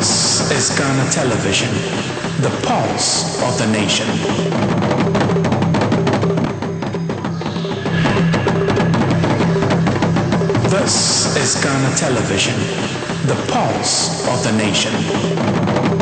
This is Ghana Television, the pulse of the nation. This is Ghana Television, the pulse of the nation.